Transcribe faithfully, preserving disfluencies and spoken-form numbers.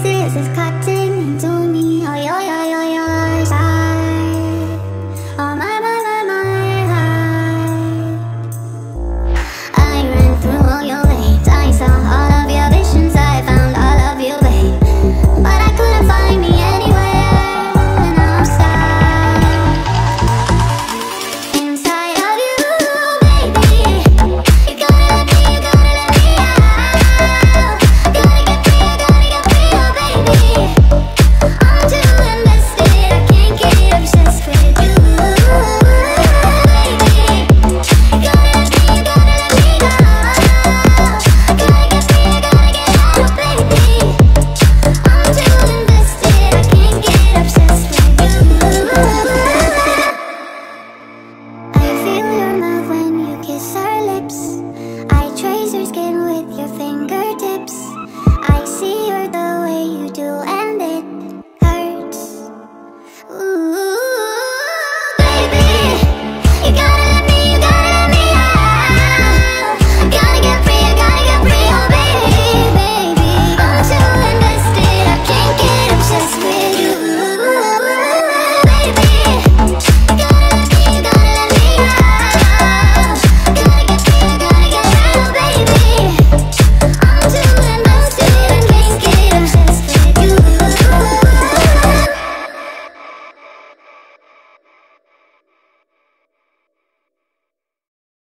Princess is cutting into me.